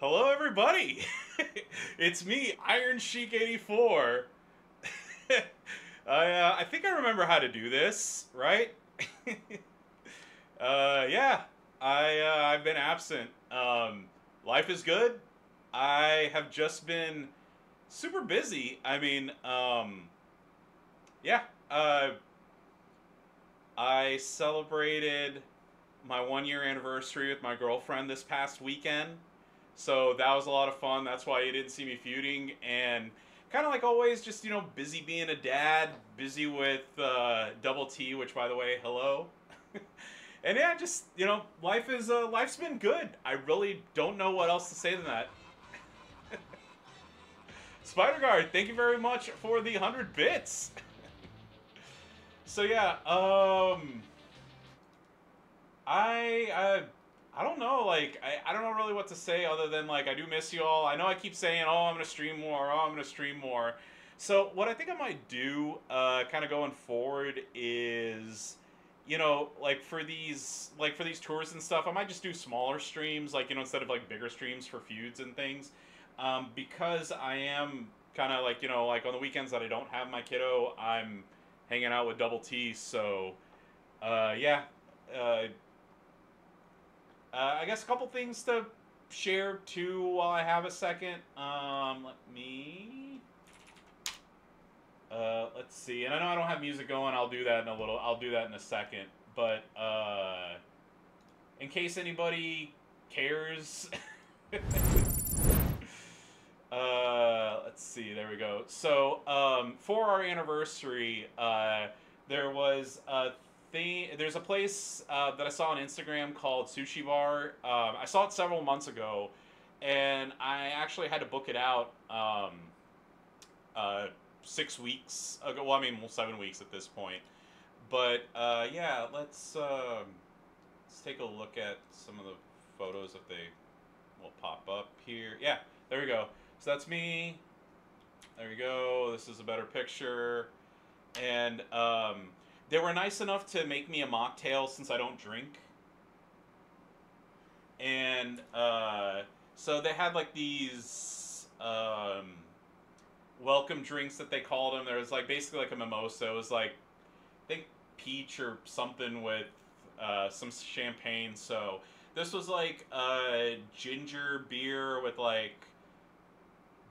Hello, everybody. It's me, IronSheik84. I think I remember how to do this, right? Yeah, I've been absent. Life is good. I have just been super busy. I mean, yeah. I celebrated my 1-year anniversary with my girlfriend this past weekend. So that was a lot of fun. That's why you didn't see me feuding. And kind of like always, just, you know, busy being a dad, busy with Double T, which, by the way, hello. And yeah, just, you know, life's been good. I really don't know what else to say than that. Spider Guard, thank you very much for the 100 bits. So yeah, I don't know, like, I don't know really what to say other than, like, I do miss you all. I know I keep saying, oh, I'm going to stream more, oh, I'm going to stream more. So what I think I might do kind of going forward is, you know, like, for these tours and stuff, I might just do smaller streams, like, you know, instead of, like, bigger streams for feuds and things. Because I am kind of, like, you know, like, on the weekends that I don't have my kiddo, I'm hanging out with Double T, so, yeah, I guess a couple things to share, too, while I have a second. Let's see. And I know I don't have music going. I'll do that in a little. I'll do that in a second. But in case anybody cares. Let's see. There we go. So for our anniversary, there was a thing, there's a place that I saw on Instagram called Sushi Bar. I saw it several months ago, and I actually had to book it out 6 weeks ago. Well, I mean, 7 weeks at this point. But yeah, let's take a look at some of the photos if they will pop up here. Yeah, there we go. So that's me. There we go. This is a better picture, and they were nice enough to make me a mocktail since I don't drink. And so they had like these welcome drinks that they called them. There was like basically like a mimosa. It was like, I think peach or something with some champagne. So this was like ginger beer with like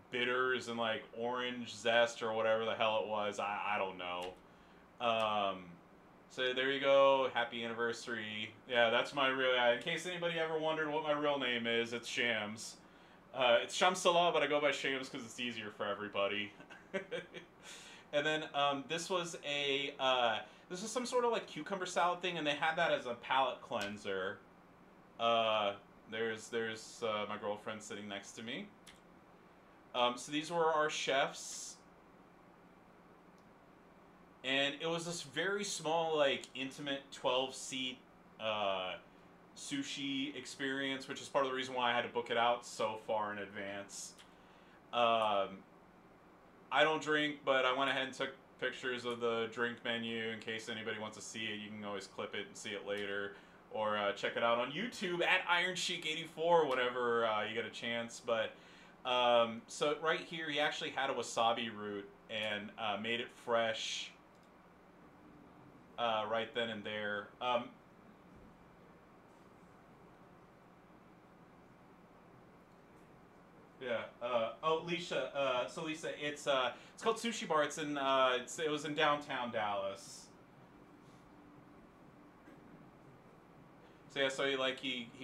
bitters and like orange zest or whatever the hell it was. I don't know. So there you go. Happy anniversary. Yeah, that's my real, in case anybody ever wondered what my real name is, it's Shams. It's Shams Salah, but I go by Shams because it's easier for everybody. And then, this was some sort of like cucumber salad thing, and they had that as a palate cleanser. There's my girlfriend sitting next to me. So these were our chefs. And it was this very small, like, intimate 12-seat sushi experience, which is part of the reason why I had to book it out so far in advance. I don't drink, but I went ahead and took pictures of the drink menu in case anybody wants to see it. You can always clip it and see it later, or check it out on YouTube at IronSheik84 whenever you get a chance. But so right here, he actually had a wasabi root and made it fresh. Right then and there. Yeah. Oh, Lisa. So Lisa, it's called Sushi Bar. It's in. It was in downtown Dallas. So yeah. So he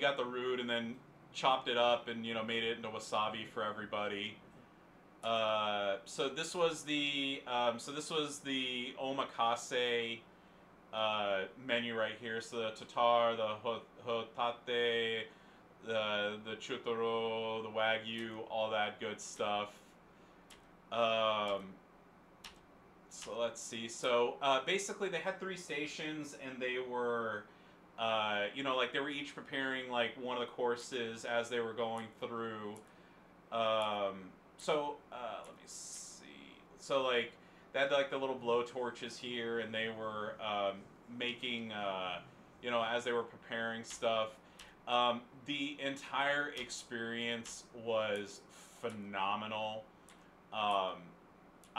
got the root and then chopped it up and, you know, made it into wasabi for everybody. So this was the. So this was the omakase. Menu right here. So the tatar, the hotate, the chutoro, the wagyu, all that good stuff. So let's see. So basically they had 3 stations, and they were, you know, like they were each preparing like one of the courses as they were going through. Let me see. So like, they had like the little blow torches here, and they were making, you know, as they were preparing stuff. The entire experience was phenomenal. I'm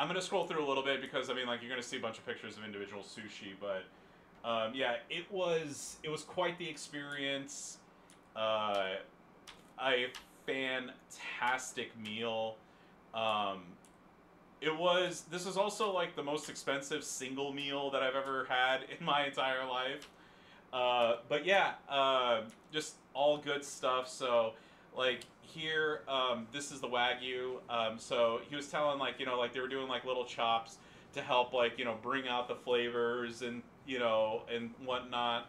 going to scroll through a little bit because, I mean, like, you're going to see a bunch of pictures of individual sushi, but, yeah, it was quite the experience. A fantastic meal. This is also, like, the most expensive single meal that I've ever had in my entire life. But yeah, just all good stuff. So, like, here, this is the Wagyu. So he was telling, like, you know, like, they were doing, like, little chops to help, like, you know, bring out the flavors and, you know, and whatnot.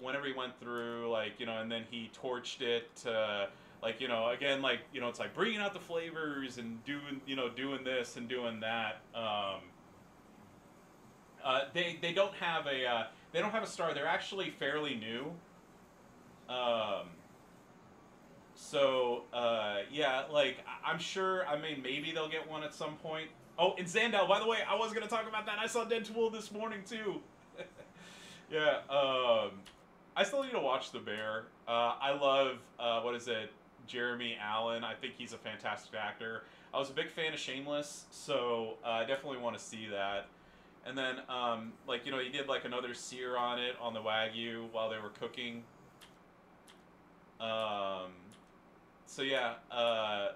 Whenever he went through, like, you know, and then he torched it, like, you know, again, like, you know, it's like bringing out the flavors and doing, you know, doing this and doing that. They don't have a, they don't have a star. They're actually fairly new. Yeah, like, I'm sure, I mean, maybe they'll get one at some point. Oh, and Zandel, by the way, I was going to talk about that. I saw Dead to Wool this morning, too. Yeah, I still need to watch The Bear. I love, what is it, Jeremy Allen. I think he's a fantastic actor. I was a big fan of Shameless, so I definitely want to see that. And then, like, you know, he did, like, another sear on it, on the Wagyu, while they were cooking. So, yeah,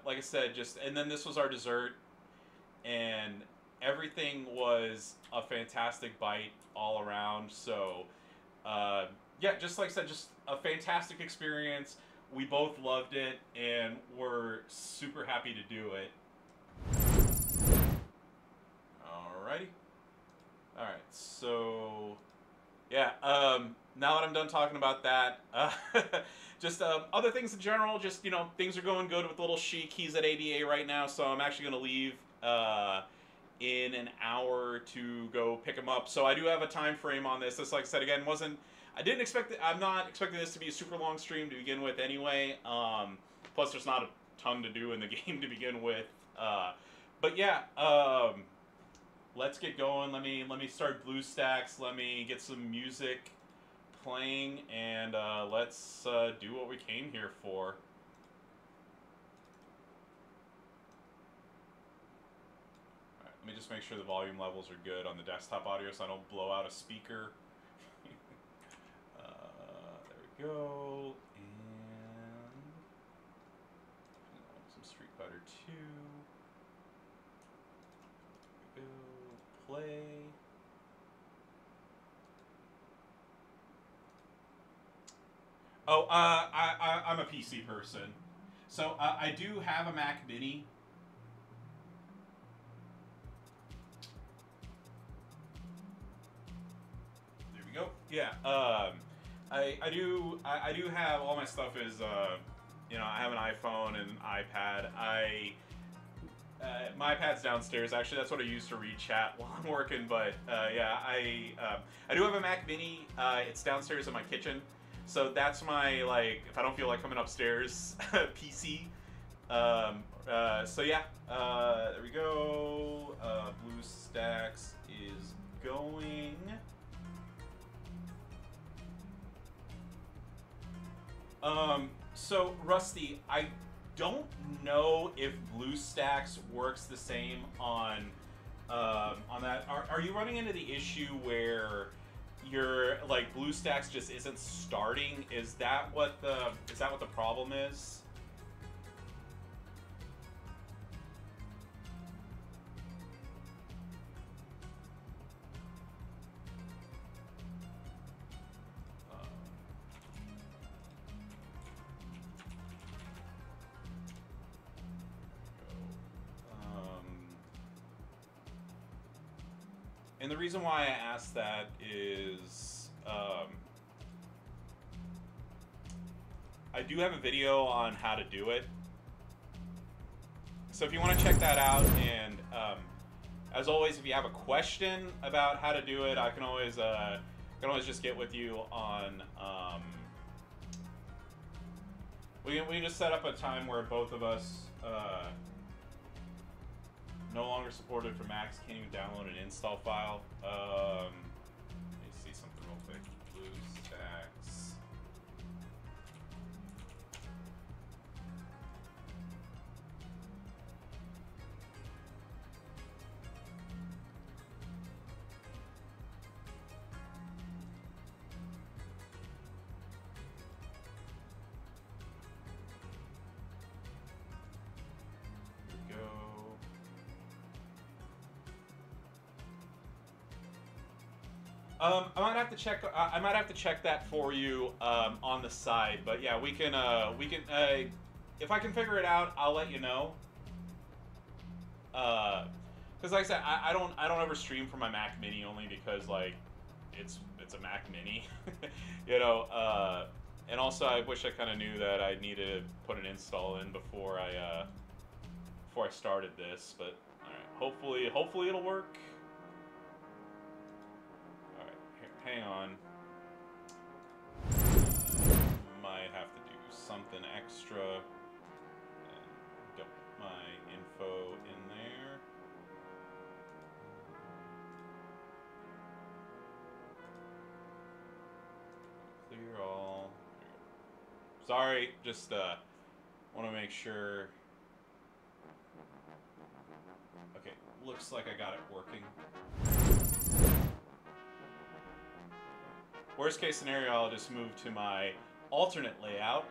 like I said, just, and then this was our dessert, and everything was a fantastic bite all around. So, yeah, just like I said, just a fantastic experience. We both loved it, and we're super happy to do it. Alrighty. All right, so, yeah, now that I'm done talking about that, just other things in general, just, you know, things are going good with Little Sheik. He's at ADA right now, so I'm actually going to leave in an hour to go pick him up. So I do have a time frame on this. This, like I said, again, I'm not expecting this to be a super long stream to begin with anyway. Plus, there's not a ton to do in the game to begin with. But, yeah, let's get going. Let me start BlueStacks. Let me get some music playing, and let's do what we came here for. All right, let me just make sure the volume levels are good on the desktop audio, so I don't blow out a speaker. There we go, and some Street Fighter 2. Play. Oh, I'm a PC person, so I do have a Mac Mini. There we go. Yeah. I do have all my stuff is you know, I have an iPhone and an iPad. My iPad's downstairs. Actually, that's what I use to read chat while I'm working. But yeah, I do have a Mac Mini. It's downstairs in my kitchen, so that's my, like, if I don't feel like coming upstairs, PC. So yeah, there we go. BlueStacks is going. So Rusty, I don't know if BlueStacks works the same on that. Are you running into the issue where your, like, BlueStacks just isn't starting? Is that what the problem is? And the reason why I asked that is I do have a video on how to do it. So if you want to check that out, and as always, if you have a question about how to do it, I can always just get with you on. We can just set up a time where both of us. No longer supported for Macs. Can't even download an install file. Let me see something real quick. Blues. I might have to check. I might have to check that for you on the side. But yeah, we can. If I can figure it out, I'll let you know. Because like I said, I don't ever stream from my Mac Mini only because like it's a Mac Mini, you know. And also, I wish I kind of knew that I needed to put an install in before I started this. But all right, hopefully it'll work. Hang on. Might have to do something extra. And dump my info in there. Clear all. Sorry, just want to make sure. Okay, looks like I got it working. Worst case scenario, I'll just move to my alternate layout.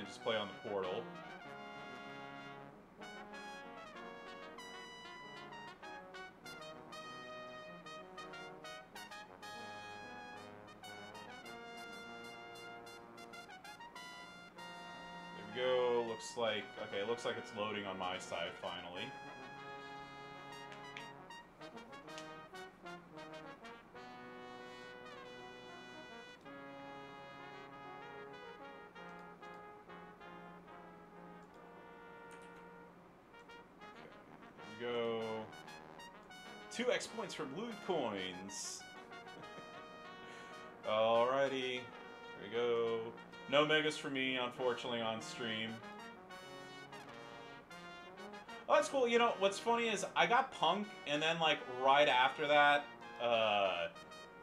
And just play on the portal. There we go. Looks like, okay, looks like it's loading on my side finally. Points for blue coins. Alrighty, here we go. No megas for me, unfortunately, on stream. Oh, that's cool. You know what's funny is I got Punk, and then like right after that,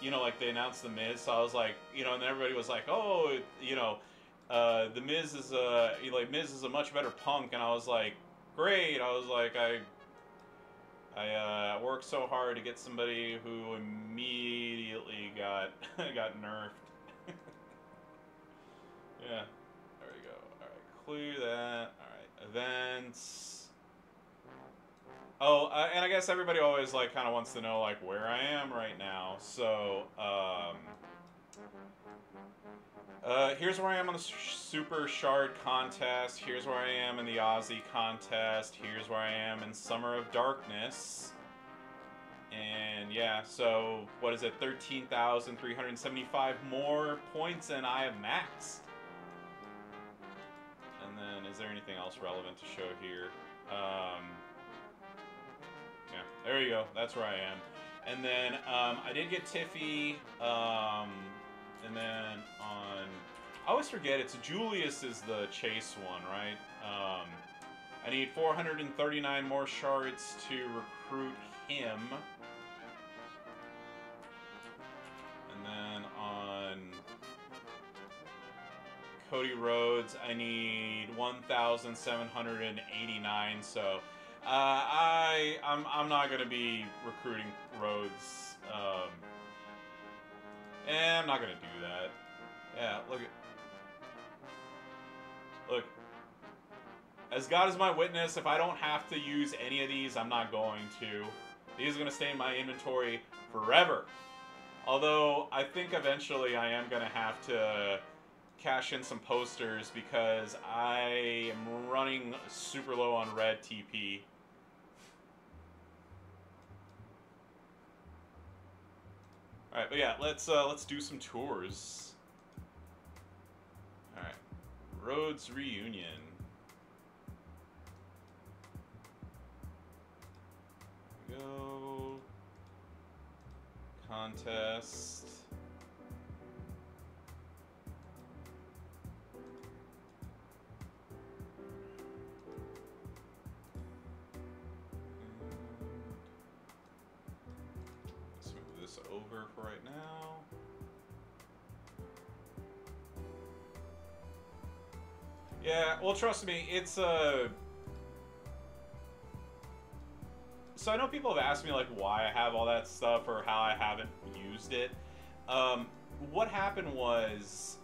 you know, like they announced the Miz. So I was like, you know, and everybody was like, oh, you know, the Miz is a much better Punk, and I was like, great. I was like, I worked so hard to get somebody who immediately got got nerfed. Yeah, there we go. All right, clear that. All right, events. Oh, and I guess everybody always like kind of wants to know like where I am right now. So here's where I am on the Super Shard contest. Here's where I am in the Aussie contest. Here's where I am in Summer of Darkness. And yeah, so what is it? 13,375 more points, and I have maxed. And then, is there anything else relevant to show here? Yeah, there you go. That's where I am. And then I did get Tiffy. And then on, I always forget, it's Julius is the chase one, right? I need 439 more shards to recruit him. And then on Cody Rhodes, I need 1,789. So I'm not gonna be recruiting Rhodes. Eh, I'm not gonna do that. Yeah, look at... Look. As God is my witness, if I don't have to use any of these, I'm not going to. These are gonna stay in my inventory forever. Although, I think eventually I am gonna have to cash in some posters because I am running super low on red TP. All right, but yeah, let's do some tours. All right, Rhodes reunion. Here we go. Contest. Over for right now. Yeah, well, trust me, it's a... So I know people have asked me like why I have all that stuff or how I haven't used it. What happened was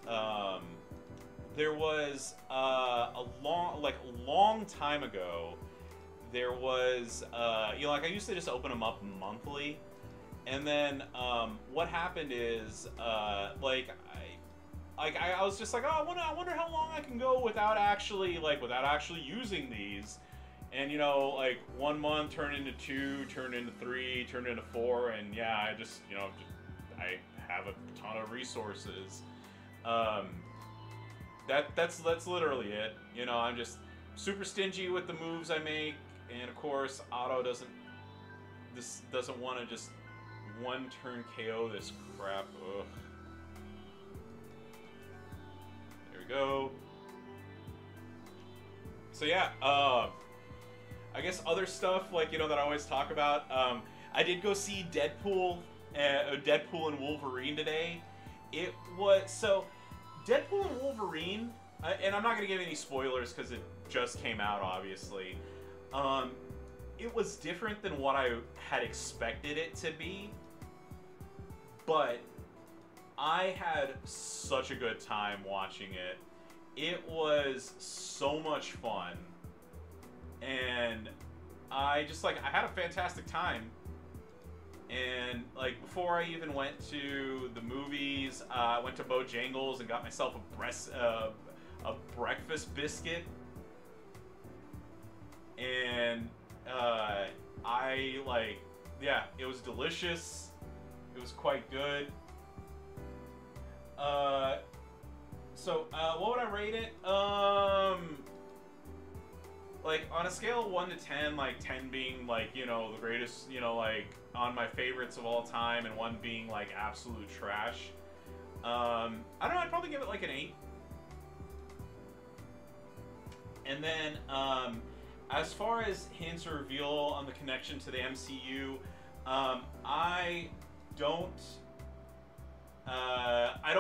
there was a long time ago There was, you know, like I used to just open them up monthly, and then what happened is, I was just like, oh, I wonder how long I can go without actually using these, and you know, like 1 month turned into 2, turned into 3, turned into 4, and yeah, I just, you know, I have a ton of resources. That's literally it. You know, I'm just super stingy with the moves I make, and of course, Otto doesn't want to just one turn KO this crap. Ugh. There we go. So yeah, I guess other stuff like, you know, that I always talk about. I did go see Deadpool and Wolverine today. It was so Deadpool and Wolverine. And I'm not going to give any spoilers because it just came out, obviously. It was different than what I had expected it to be, but I had such a good time watching it. It was so much fun, and I just, like, I had a fantastic time. And, like, before I even went to the movies, I went to Bojangles and got myself a breakfast biscuit, and yeah, it was delicious. It was quite good. So what would I rate it? Like on a scale of 1 to 10, like 10 being like, you know, the greatest, you know, like on my favorites of all time, and 1 being like absolute trash. I don't know. I'd probably give it like an 8. And then, as far as hints or reveal on the connection to the MCU, I don't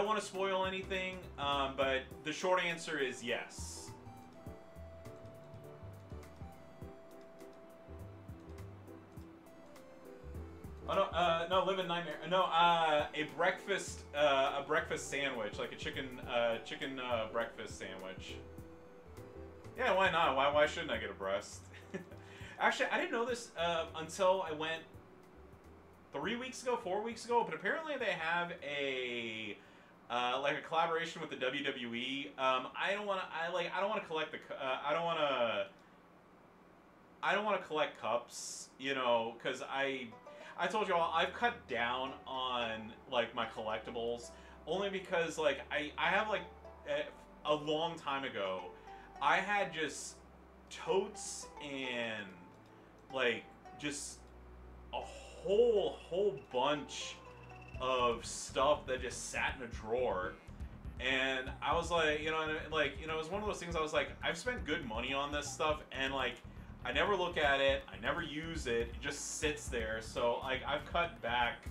want to spoil anything, but the short answer is yes. Oh no, no, Live in Nightmare. No, a breakfast sandwich, like a chicken breakfast sandwich. Yeah, why not? Why shouldn't I get a breast? Actually, I didn't know this until I went 4 weeks ago, but apparently they have a like a collaboration with the WWE. I don't want to collect cups, you know, because I told you all I've cut down on like my collectibles, only because like I have like a long time ago, I had just totes and like just a whole bunch of stuff that just sat in a drawer, and I was like, you know, like, you know, it was one of those things. I was like, I've spent good money on this stuff, and like I never look at it, I never use it, it just sits there. So like I've cut back.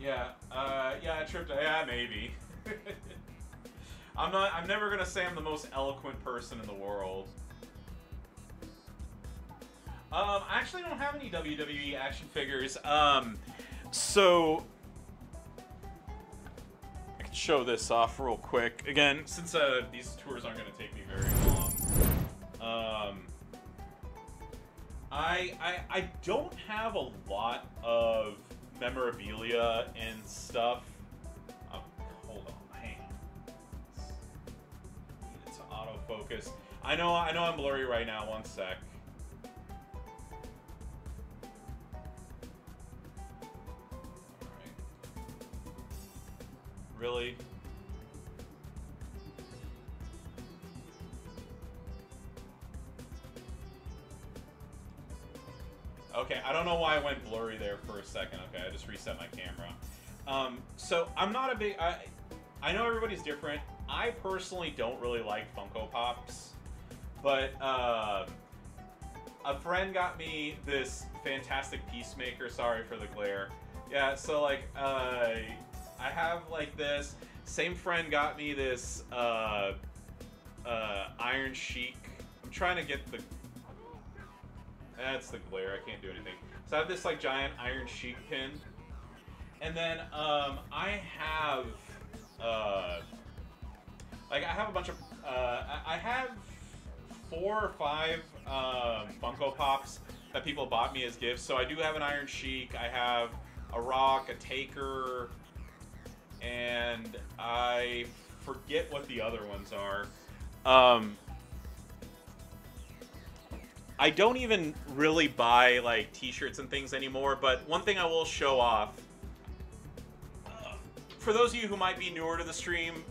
Yeah, I tripped. Yeah, maybe. I'm never gonna say I'm the most eloquent person in the world. I actually don't have any WWE action figures. So I can show this off real quick. Again, since these tours aren't gonna take me very long, I don't have a lot of memorabilia and stuff. Focus. I know I'm blurry right now, 1 sec. Alright. Really? Okay, I don't know why I went blurry there for a second. Okay, I just reset my camera. So I'm not a big... I know everybody's different. I personally don't really like Funko Pops, but a friend got me this fantastic Peacemaker. Sorry for the glare. Yeah, so like I have like this. Same friend got me this Iron Sheik. I'm trying to get the... That's the glare. I can't do anything. So I have this like giant Iron Sheik pin. And then I have... I have 4 or 5 Funko Pops that people bought me as gifts. So I do have an Iron Sheik, I have a Rock, a Taker, and I forget what the other ones are. I don't even really buy like t-shirts and things anymore, but one thing I will show off, for those of you who might be newer to the stream,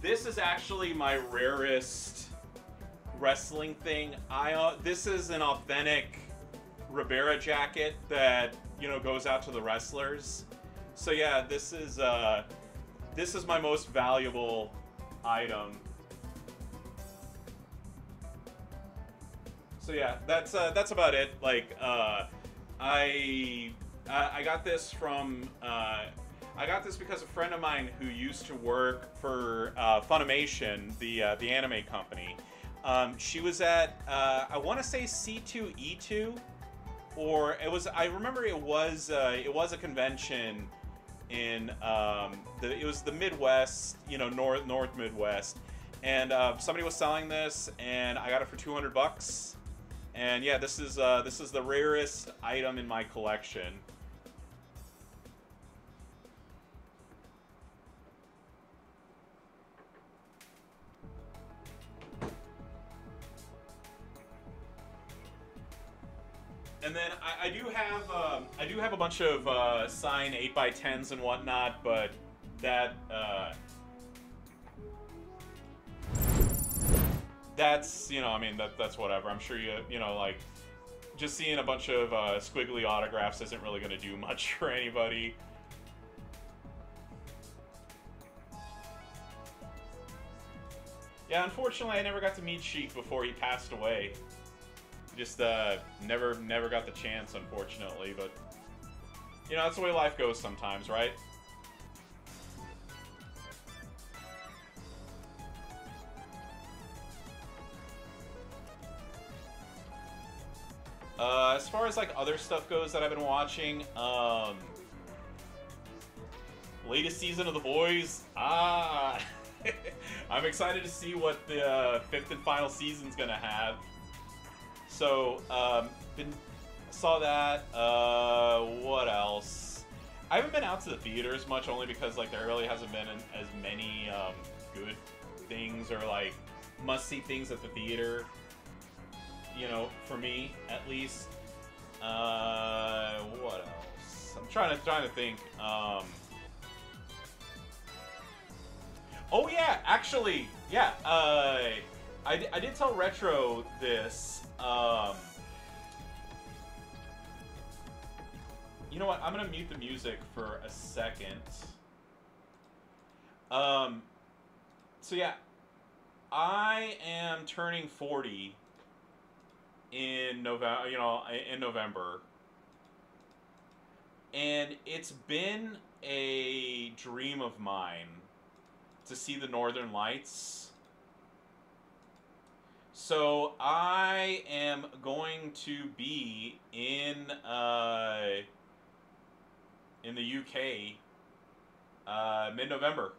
this is actually my rarest wrestling thing. This is an authentic Rivera jacket that, you know, goes out to the wrestlers. So yeah, this is my most valuable item. So yeah, that's about it. Like, I got this from I got this because a friend of mine who used to work for Funimation, the anime company. She was at I want to say C2E2, or it was, I remember it was a convention in it was the Midwest, you know, North Midwest, and somebody was selling this, and I got it for $200. And yeah, this is the rarest item in my collection. And then I do have a bunch of signed 8x10s and whatnot, but that that's, you know, I mean, that's whatever. I'm sure you know, like, just seeing a bunch of squiggly autographs isn't really going to do much for anybody. Yeah, unfortunately, I never got to meet Sheik before he passed away. Just never got the chance, unfortunately, but you know, that's the way life goes sometimes, right? As far as like other stuff goes that I've been watching, latest season of The Boys, I'm excited to see what the 5th and final season's gonna have. So, saw that, what else? I haven't been out to the theaters much, only because, like, there really hasn't been as many, good things or, like, must-see things at the theater, you know, for me, at least. What else? I'm trying to think, oh, yeah, actually, yeah, I did tell Retro this. You know what? I'm gonna mute the music for a second. So yeah, I am turning 40 in November. You know, in November, and it's been a dream of mine to see the Northern Lights. So I am going to be in the UK mid-November.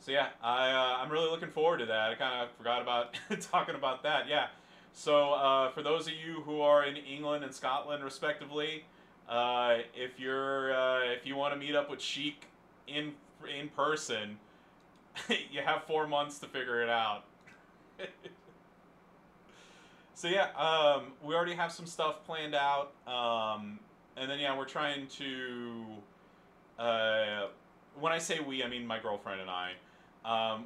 So yeah, I'm really looking forward to that. I kind of forgot about talking about that. Yeah. So for those of you who are in England and Scotland respectively, if you're if you want to meet up with Sheik in person, you have 4 months to figure it out. So yeah, we already have some stuff planned out, and then yeah, we're trying to, when I say we, I mean my girlfriend and I,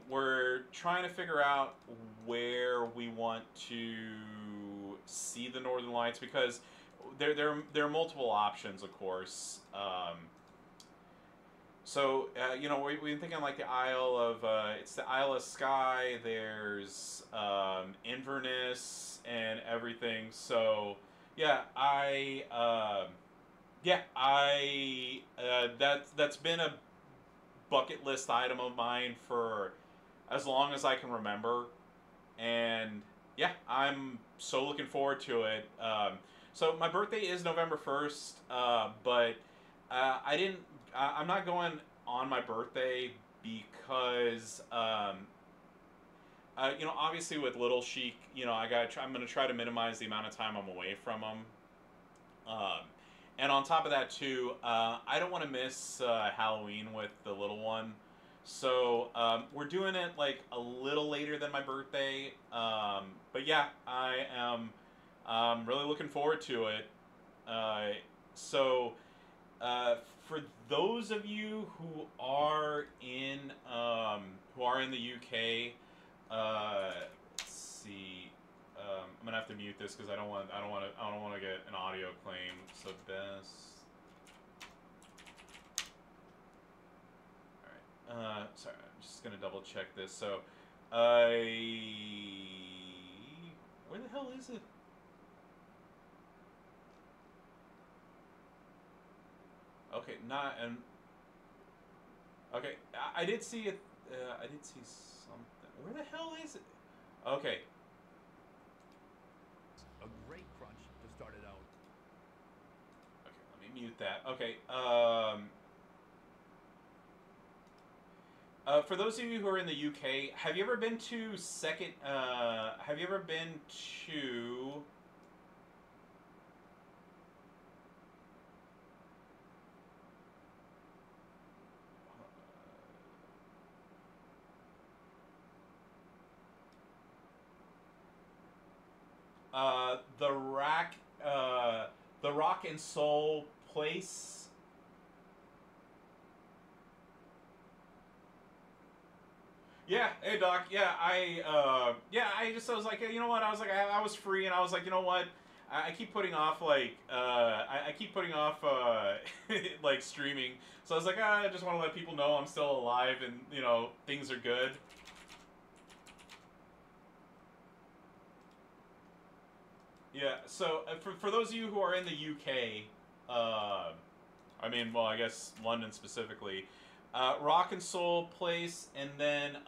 we're trying to figure out where we want to see the Northern Lights, because there are multiple options, of course. So, you know, we've been thinking like the Isle of, it's the Isle of Skye, there's Inverness and everything. So, yeah, that's been a bucket list item of mine for as long as I can remember. And, yeah, I'm so looking forward to it. So, my birthday is November 1st, but I didn't. I'm not going on my birthday because, you know, obviously with Little Sheik, you know, I'm gonna try to minimize the amount of time I'm away from him. And on top of that too, I don't want to miss Halloween with the little one. So we're doing it like a little later than my birthday. But yeah, I am really looking forward to it. For those of you who are in the UK, let's see. I'm gonna have to mute this because I don't want to get an audio claim. So best. All right. Sorry, I'm just gonna double check this. So, where the hell is it? Okay, okay, I did see it. I did see something. Where the hell is it? Okay. A great crunch to start it out. Okay, let me mute that. Okay. For those of you who are in the UK, have you ever been to have you ever been to? The Rock and Soul Place. Yeah, hey Doc. Yeah, I just was like, you know what? I was like, I was free, and I was like, you know what? I keep putting off like, I keep putting off like streaming. So I was like, I just want to let people know I'm still alive, and you know things are good. Yeah, so for those of you who are in the UK, I mean, well, I guess London specifically, Rock and Soul Place, and then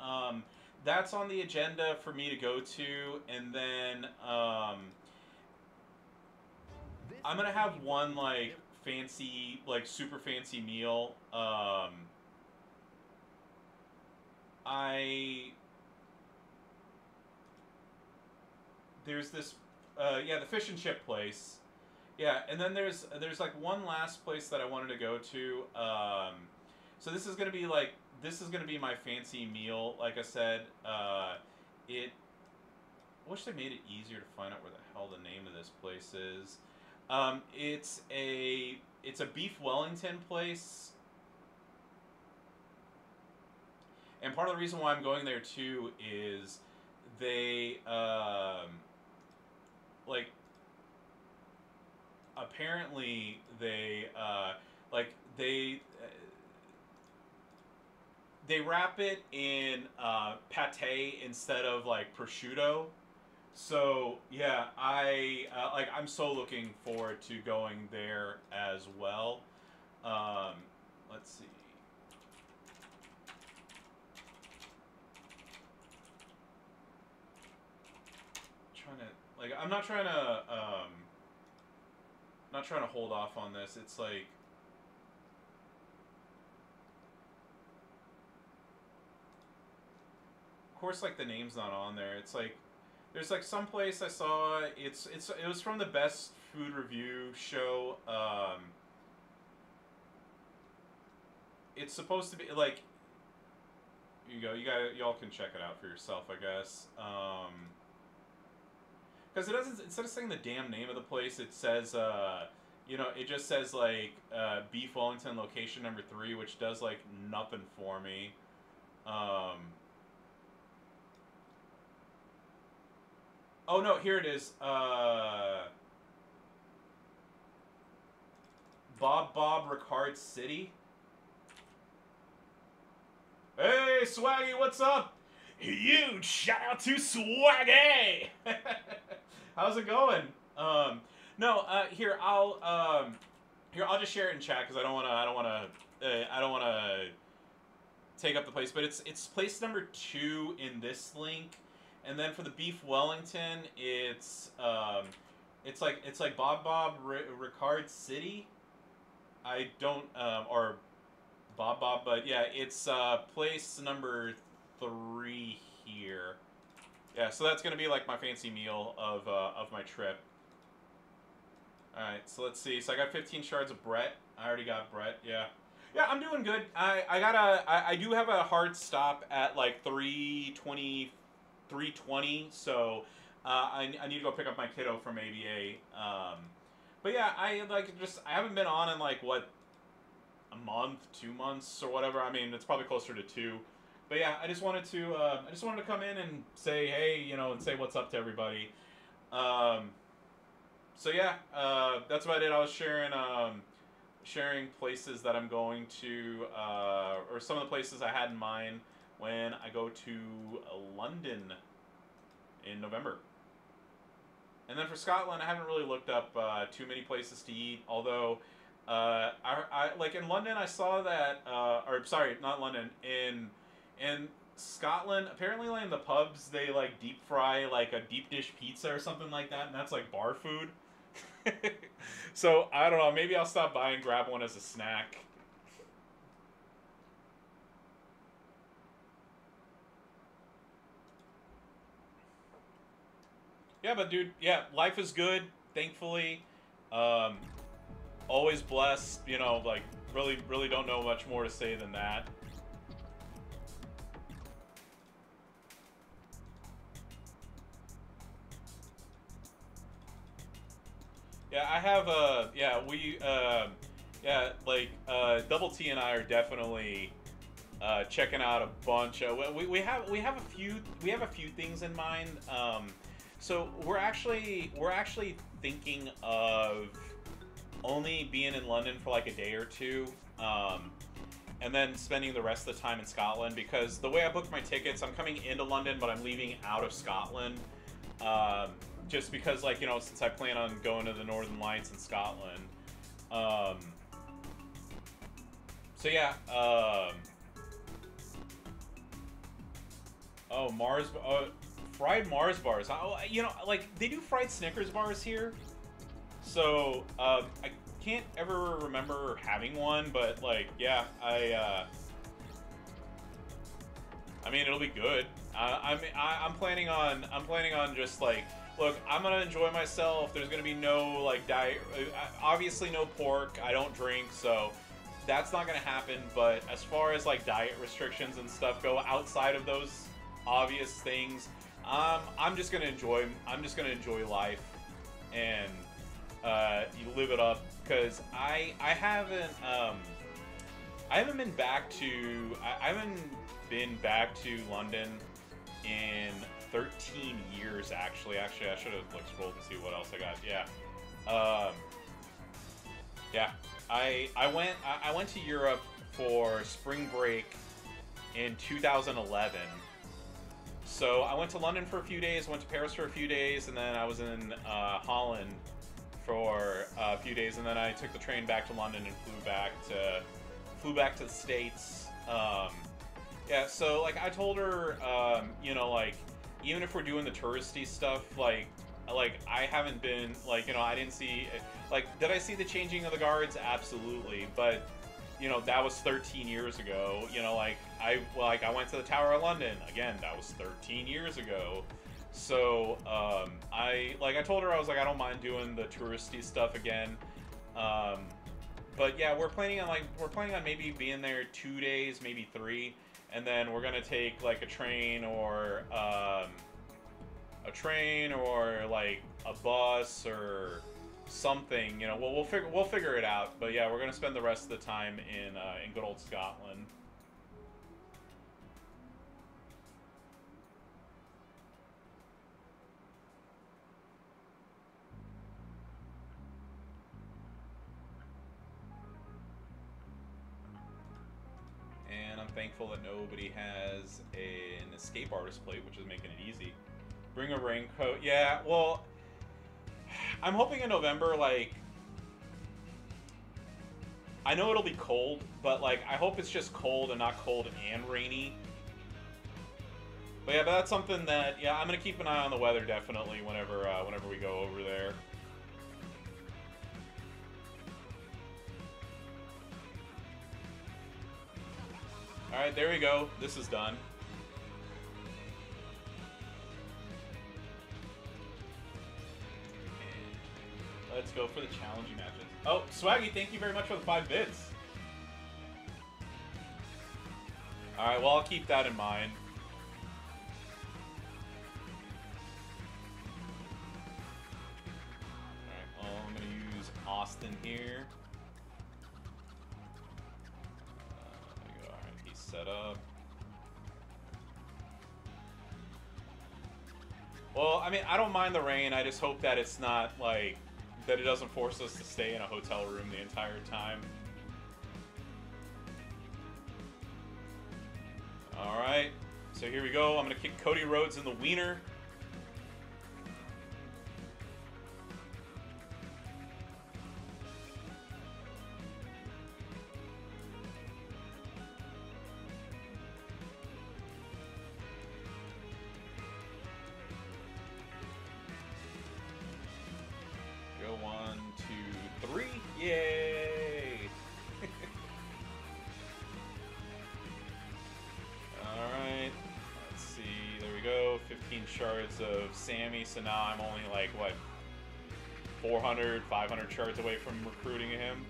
that's on the agenda for me to go to, and then I'm going to have one, like, fancy, like, super fancy meal. There's this... yeah, the fish and chip place. Yeah, and then there's like one last place that I wanted to go to. So this is gonna be like my fancy meal. Like I said, I wish they made it easier to find out where the hell the name of this place is. It's a Beef Wellington place. And part of the reason why I'm going there too is they. Like, apparently they wrap it in pate instead of like prosciutto. So yeah, I'm so looking forward to going there as well. Let's see. Like, I'm not trying to, hold off on this. It's like, of course, like the name's not on there. It's like, there's like some place I saw. It was from the Best Food Review show. It's supposed to be like, y'all can check it out for yourself, I guess. Because it doesn't, instead of saying the damn name of the place, it says, you know, it just says, like, Beef Wellington location number 3, which does, like, nothing for me. Oh, no, here it is. Bob Bob Ricard City. Hey, Swaggy, what's up? Huge shout out to Swaggy! How's it going? I'll just share it in chat because I don't wanna take up the place. But it's place number 2 in this link, and then for the Beef Wellington, it's like Bob Bob Ricard City. I don't, or Bob Bob, but yeah, it's place number 3 here. Yeah, so that's going to be like my fancy meal of my trip. Alright, so let's see. So I got 15 shards of Brett. I already got Brett, yeah. Yeah, I'm doing good. I do have a hard stop at like 3:20, so I need to go pick up my kiddo from ABA. But yeah, I haven't been on in like, what, a month, 2 months or whatever. I mean, it's probably closer to 2. But yeah, I just wanted to come in and say, hey, you know, and say what's up to everybody. So yeah, that's about it. I was sharing, sharing places that I'm going to, or some of the places I had in mind when I go to London in November. And then for Scotland, I haven't really looked up too many places to eat, although I like in London, I saw that, or sorry, not London, in Scotland, apparently like in the pubs, they like deep fry like a deep dish pizza or something like that, and that's like bar food. So I don't know, maybe I'll stop by and grab one as a snack. Yeah, but dude, yeah, life is good, thankfully. Always blessed, you know, like really don't know much more to say than that. Yeah, I have, yeah, we, yeah, like, Double T and I are definitely, checking out a bunch of, we have a few things in mind, so we're actually thinking of only being in London for, like, a day or two, and then spending the rest of the time in Scotland, because the way I booked my tickets, I'm coming into London, but I'm leaving out of Scotland, just because, like, you know, since I plan on going to the Northern Lights in Scotland. So, yeah. Oh, Mars... fried Mars bars. You know, like, they do fried Snickers bars here. So, I can't ever remember having one, but, like, yeah, I mean, it'll be good. I'm planning on just, like... Look, I'm gonna enjoy myself. There's gonna be no like diet, obviously no pork. I don't drink, so that's not gonna happen. But as far as like diet restrictions and stuff go, outside of those obvious things, I'm just gonna enjoy life and you live it up. Cause I haven't been back to London in 13 years, actually I should have like scrolled and see what else I got. Yeah, yeah, I went to Europe for spring break in 2011, so I went to London for a few days, went to Paris for a few days, and then I was in Holland for a few days, and then I took the train back to London and flew back to the States. Yeah, so like I told her, you know, like even if we're doing the touristy stuff, like I haven't been, like, you know, I didn't see, like, did I see the changing of the guards? Absolutely, but you know, that was 13 years ago. You know, like I went to the Tower of London again. That was 13 years ago. So I told her, I was like, I don't mind doing the touristy stuff again. But yeah, we're planning on maybe being there 2 days, maybe 3. And then we're gonna take like a train or like a bus or something. You know, we'll figure it out. But yeah, we're gonna spend the rest of the time in good old Scotland. And I'm thankful that nobody has an escape artist plate, which is making it easy. Bring a raincoat. Yeah, well, I'm hoping in November, like, I know it'll be cold, but, like, I hope it's just cold and not cold and rainy. But, yeah, but that's something that, yeah, I'm going to keep an eye on the weather, definitely, whenever we go over there. Alright, there we go. This is done. Let's go for the challenging matches. Oh, Swaggy, thank you very much for the 5 bits. Alright, well, I'll keep that in mind. Alright, well, I'm going to use Austin here. There we go. Alright, he's set up. Well, I mean, I don't mind the rain. I just hope that it's not, like, that it doesn't force us to stay in a hotel room the entire time. Alright, so here we go. I'm going to kick Cody Rhodes in the wiener. Go 1, 2, 3. Yay! Alright, let's see, there we go, 15 shards of Sammy, so now I'm only like, what, 400, 500 shards away from recruiting him.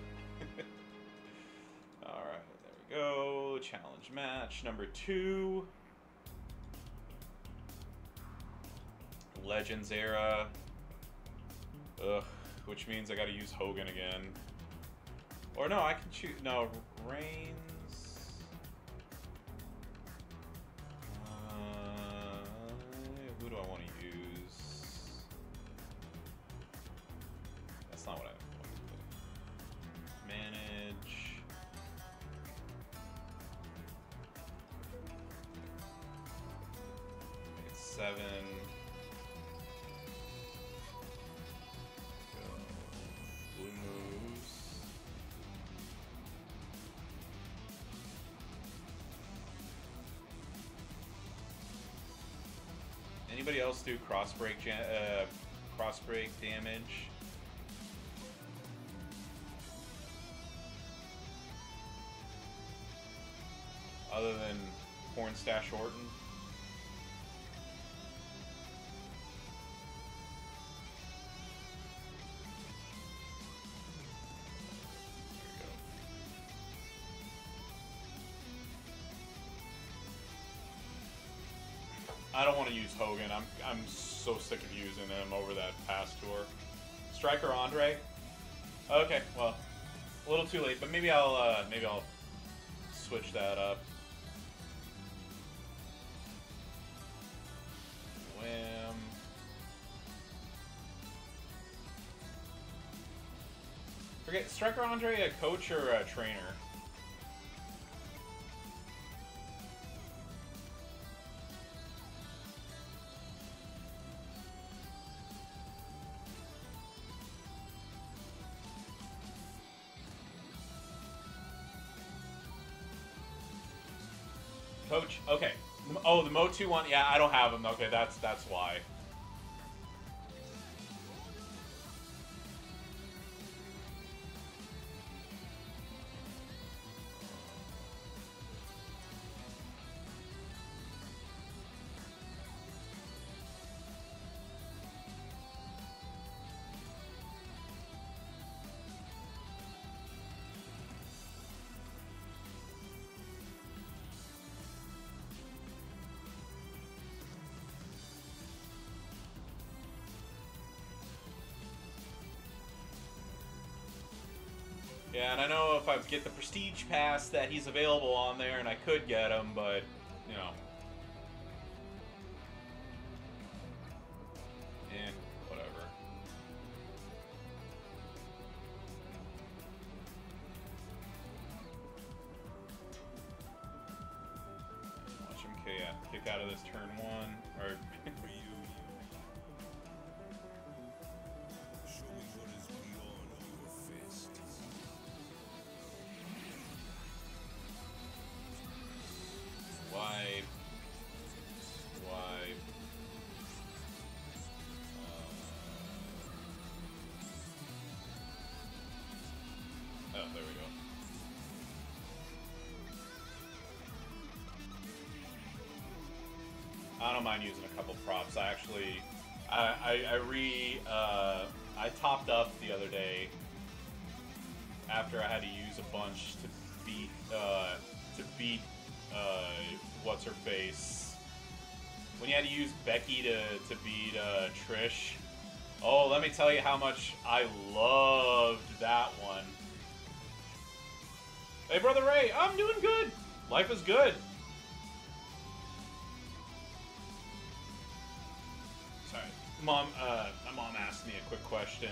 Alright, there we go, challenge match number 2. Legends era. Ugh, which means I gotta use Hogan again. Or no, I can choose, no, Reigns. Who do I want to use? That's not what I want to do. Manage. It's 7. Anybody else do cross break damage? Other than Pornstash Orton? I don't want to use Hogan. I'm so sick of using him over that past tour. Striker Andre. Okay, well, a little too late, but maybe I'll switch that up. Wham. Forget Striker Andre, a coach or a trainer. Coach, okay. Oh, the Motu one. Yeah, I don't have him. Okay, that's why. Yeah, and I know if I get the Prestige Pass that he's available on there, and I could get him, but, you know. Eh, whatever. Watch him kick out of this turn 1, or... I don't mind using a couple props. I actually, I topped up the other day after I had to use a bunch to beat what's her face. When you had to use Becky to beat Trish. Oh, let me tell you how much I loved that one. Hey, Brother Ray, I'm doing good. Life is good. Sorry, Mom. My mom asked me a quick question.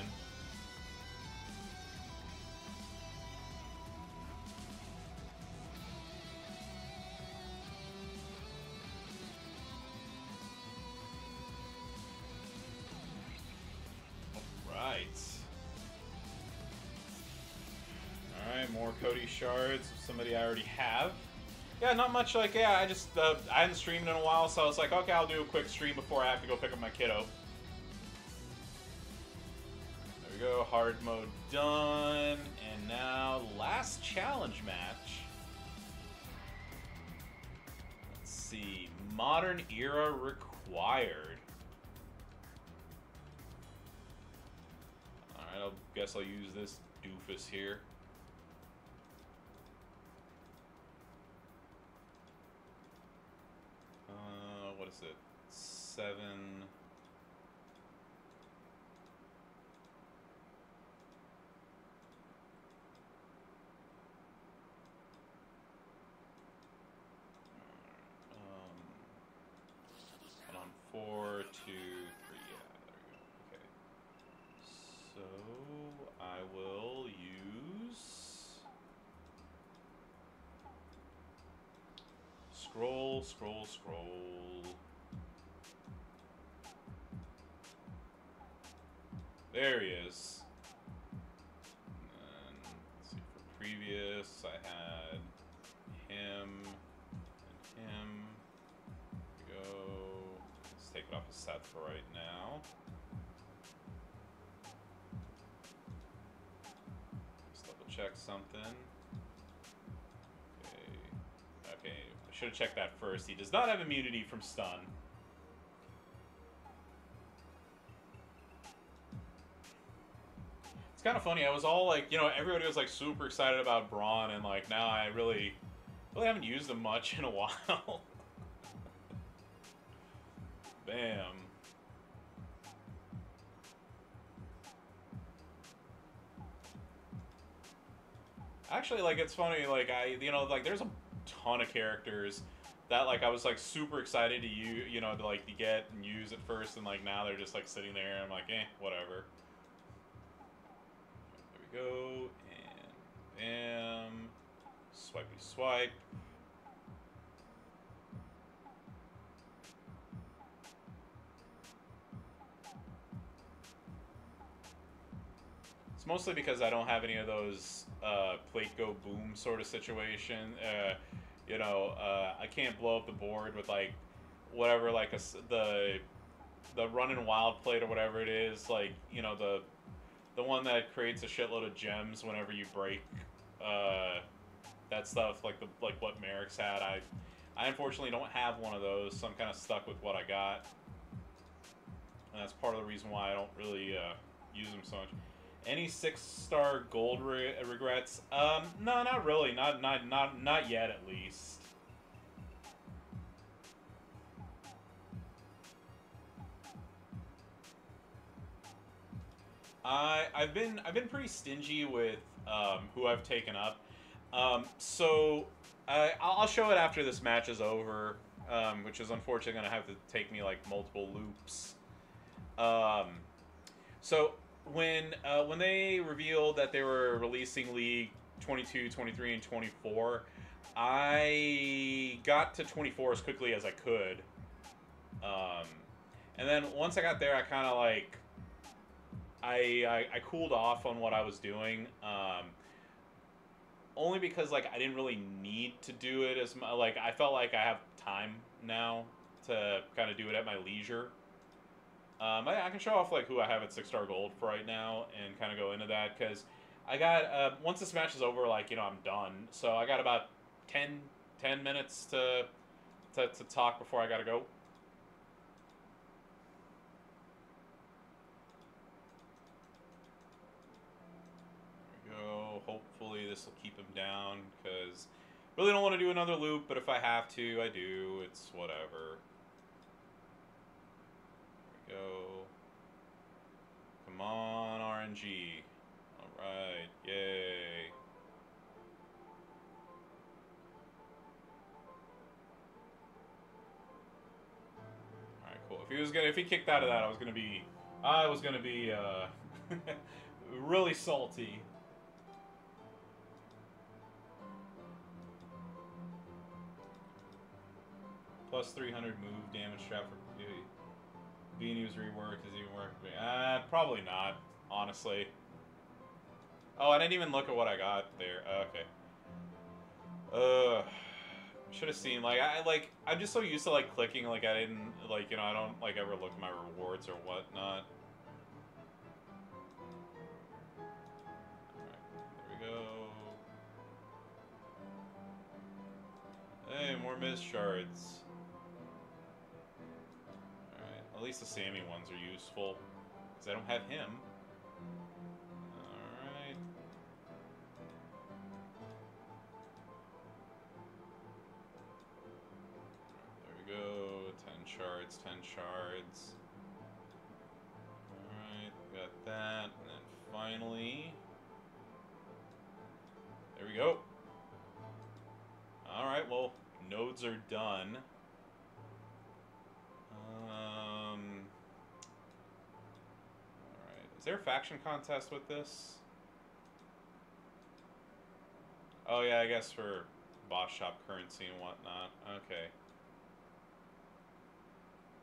All right, more Cody shards of somebody I already have. Yeah, not much. Like, yeah, I just I hadn't streamed in a while, so I was like, okay, I'll do a quick stream before I have to go pick up my kiddo. There we go, hard mode done, and now last challenge match. Let's see, modern era required. I guess I'll use this doofus here. What is it? 7. Hold on, 4, 2, 3. So I will use scroll. There he is. And let's see, for previous I had him and him. There we go. Let's take it off the set for right now. Check something. Okay, I should have checked that first. He does not have immunity from stun. It's kind of funny. I was all like, you know, everybody was like super excited about Braun, and like now I really haven't used him much in a while. Bam. Actually, like, it's funny, like, you know, like, there's a ton of characters that, like, I was, like, super excited to, you know, to, like, to get and use at first, and, like, now they're just, like, sitting there, and I'm like, eh, whatever. There we go, and bam, swipey swipe. Mostly because I don't have any of those plate go boom sort of situation. You know, I can't blow up the board with like whatever, like the running wild plate or whatever it is. Like, you know, the one that creates a shitload of gems whenever you break that stuff. Like like what Merrick's had. I unfortunately don't have one of those, so I'm kind of stuck with what I got. And that's part of the reason why I don't really use them so much. Any 6-star gold regrets? No, not really. Not yet, at least. I've been pretty stingy with who I've taken up. So I'll show it after this match is over, which is unfortunately gonna have to take me like multiple loops. So. When they revealed that they were releasing League 22, 23, and 24, I got to 24 as quickly as I could. And then once I got there, I kind of like... I cooled off on what I was doing. Only because, like, I didn't really need to do it as much. Like, I felt like I have time now to kind of do it at my leisure. I can show off like who I have at 6-star gold for right now and kind of go into that because I got once this match is over, like, you know, I'm done, so I got about 10 minutes to talk before I gotta go. This will keep him down because really don't want to do another loop, but if I have to, I do. It's whatever. There we go. Come on, RNG. All right, yay. All right, cool. If he kicked out of that, I was gonna be really salty. Plus 300 move damage trap for Beanie was reworked. Does it even work? Probably not, honestly. Oh, I didn't even look at what I got there. Okay. Should have seen. I'm just so used to clicking. I don't ever look at my rewards or whatnot. Alright, there we go. Hey, more Miz shards. At least the Sammy ones are useful, because I don't have him. Alright. There we go. 10 shards. Alright, got that. And then finally... There we go. Alright, well, nodes are done. Is there a faction contest with this? Oh yeah, I guess for boss shop currency and whatnot. Okay.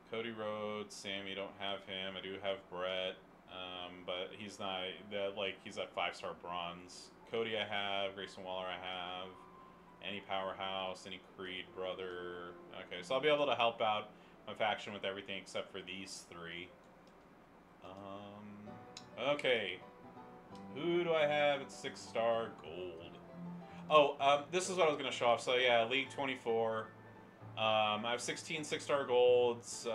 Cody Rhodes, Sammy, don't have him. I do have Brett, but he's not that he's at 5-star bronze. Cody I have, Grayson Waller I have, any powerhouse, any Creed brother. Okay, so I'll be able to help out my faction with everything except for these three. Okay, who do I have at 6-star gold? Oh, this is what I was going to show off. So, yeah, League 24. I have 16 6-star golds.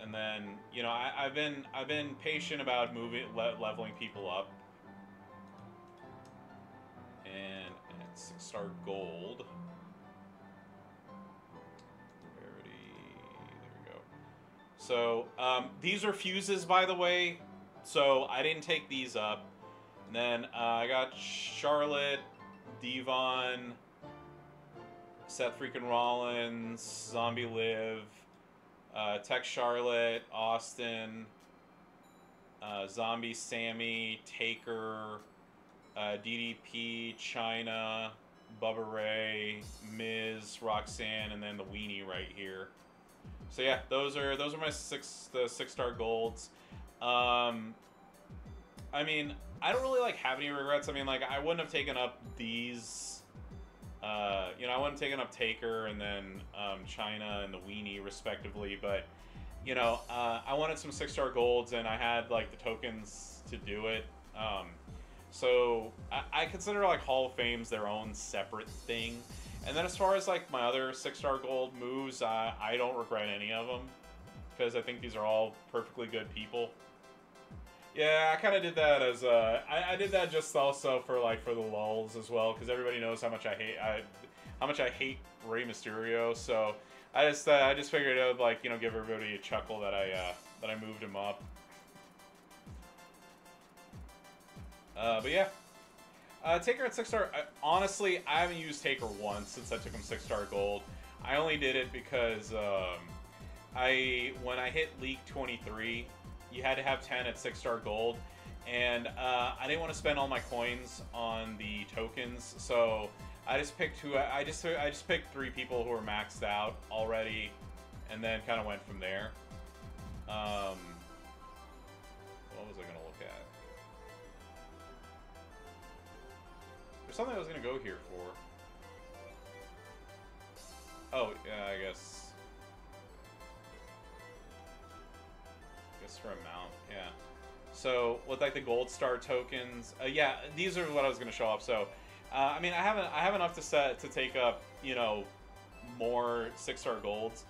And then, you know, I've been patient about leveling people up. And at 6-star gold... So, these are fuses, by the way, so I didn't take these up. And then I got Charlotte, Devon, Seth freaking Rollins, Zombie Liv, Tech Charlotte, Austin, Zombie Sammy, Taker, DDP, China, Bubba Ray, Miz, Roxanne, and then the weenie right here. So yeah, those are my six-star golds. I mean, I don't really have any regrets. I mean, I wouldn't have taken up these. You know, I wouldn't have taken up Taker and then China and the weenie respectively. But you know, I wanted some 6-star golds, and I had the tokens to do it. So I consider Hall of Fames their own separate thing. And then as far as, my other 6-star gold moves, I don't regret any of them. Because I think these are all perfectly good people. Yeah, I kind of did that as, I did that just also for, for the lulls as well. Because everybody knows how much I hate Rey Mysterio. So, I just figured I would, you know, give everybody a chuckle that I moved him up. But yeah. Taker at 6-star, honestly, I haven't used Taker once since I took him 6-star gold. I only did it because when I hit League 23, you had to have 10 at 6-star gold, and I didn't want to spend all my coins on the tokens, so I just picked I just picked 3 people who were maxed out already, and then kind of went from there. What was I gonna look at? There's something I was going to go here for. Oh, yeah, I guess for a mount, yeah. So, with, the gold star tokens, yeah, these are what I was going to show off. So, I mean, I have enough to take up, you know, more 6-star golds.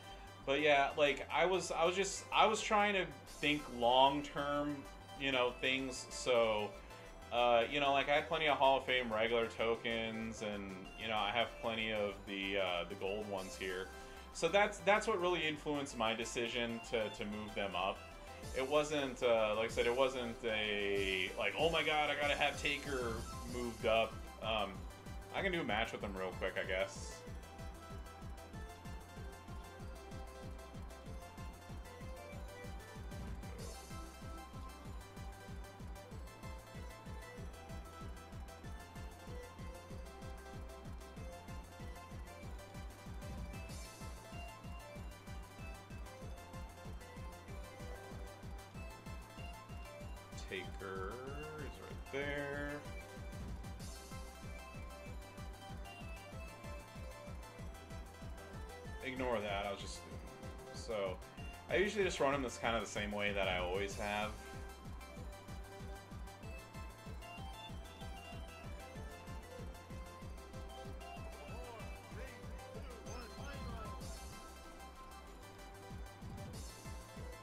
But, yeah, I was trying to think long-term, you know, things, so... You know, like, I have plenty of Hall of Fame regular tokens, and, you know, I have plenty of the gold ones here. So that's what really influenced my decision to move them up. It wasn't, like I said, it wasn't a, like, oh my god, I gotta have Taker moved up. I can do a match with him real quick, I guess. Taker is right there. Ignore that, I was just... So, I usually just run him this kind of the same way that I always have.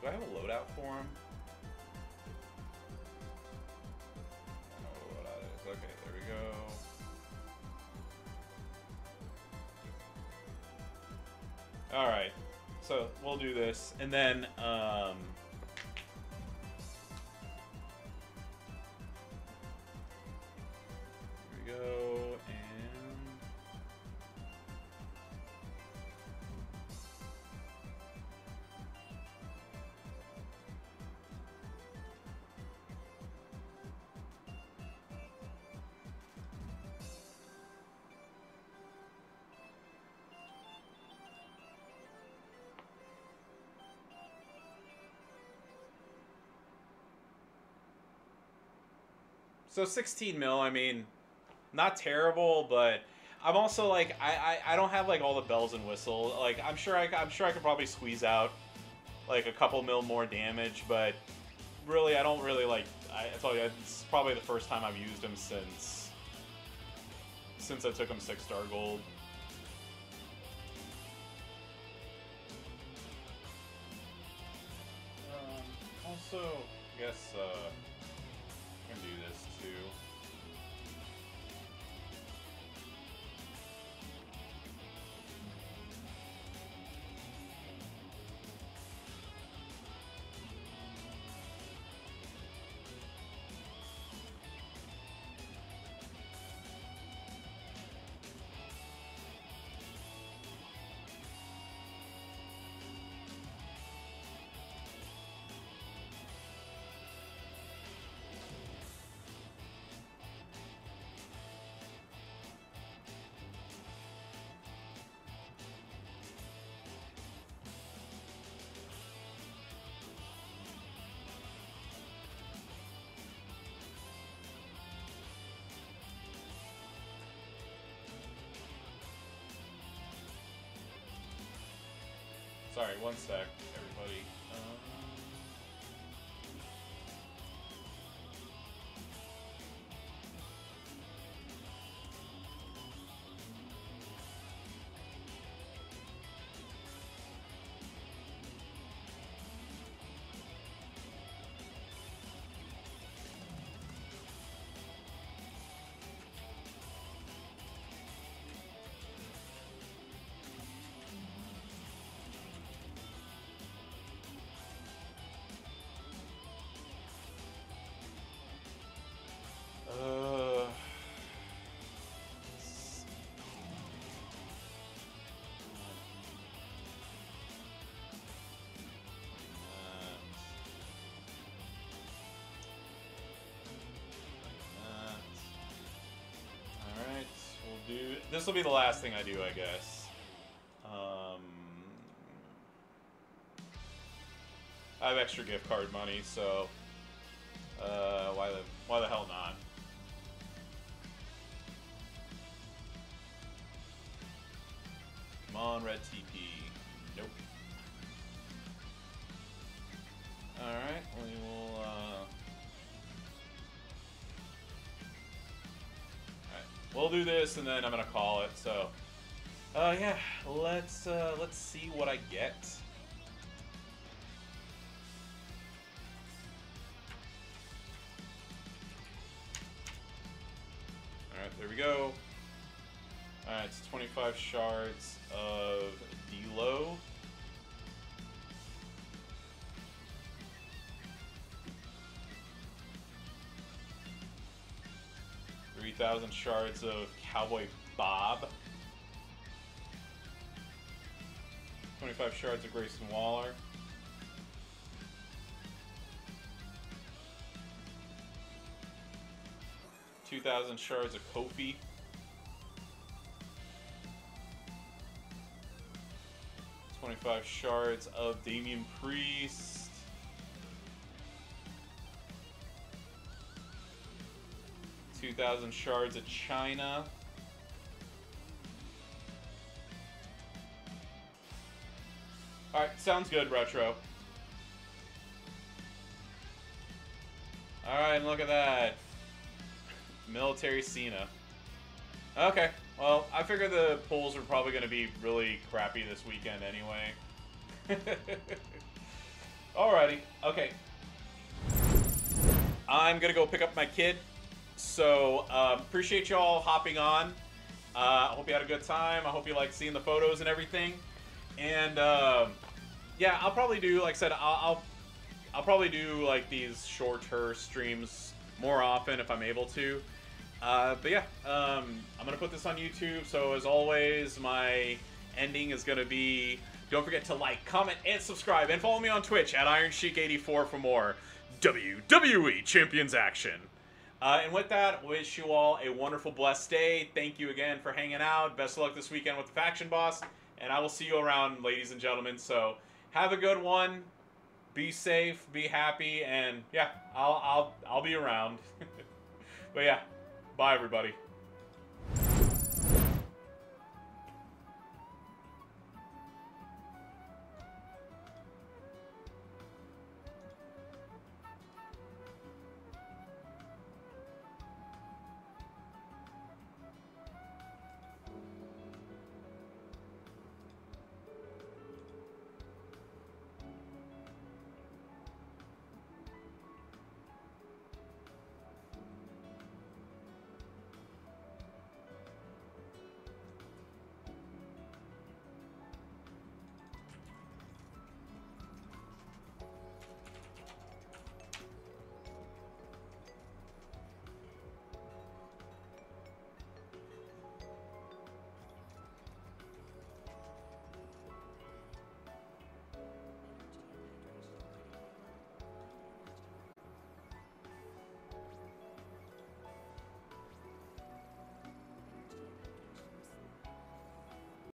Do I have a loadout for him? Okay, there we go. Alright, so we'll do this, and then, here we go, and... So 16 mil, I mean, not terrible, but I'm also like, I don't have like all the bells and whistles. Like, I'm sure I could probably squeeze out like a couple mil more damage, but really, I don't really like. I told you, it's probably the first time I've used him since I took him 6-star gold. Also, I guess. I can do this too. Sorry, one sec, everybody. This will be the last thing I do, I guess. I have extra gift card money, so why the hell not? Come on, red TP. Nope. All right, we will. We'll do this, and then I'm gonna call it. So, yeah, let's see what I get. There we go. It's 25 shards of D-Lo. Three 3,000 shards of Cowboy Bob. 25 shards of Grayson Waller. 2,000 shards of Kofi. 25 shards of Damian Priest. 2,000 shards of China. Alright, sounds good, Retro. Alright, look at that. Military Cena. Okay, well, I figure the polls are probably going to be really crappy this weekend anyway. Alrighty, okay. I'm going to go pick up my kid. So, appreciate y'all hopping on. I hope you had a good time. I hope you liked seeing the photos and everything. And, yeah, I'll probably do, like I said, I'll probably do, like, these shorter streams more often if I'm able to. But yeah, I'm going to put this on YouTube. So as always, my ending is going to be, don't forget to like, comment, and subscribe. And follow me on Twitch at IronSheik84 for more WWE Champions action. And with that, wish you all a wonderful, blessed day. Thank you again for hanging out. Best of luck this weekend with the Faction Boss. And I will see you around, ladies and gentlemen. So have a good one. Be safe, be happy, and yeah, I'll be around. But yeah, bye everybody.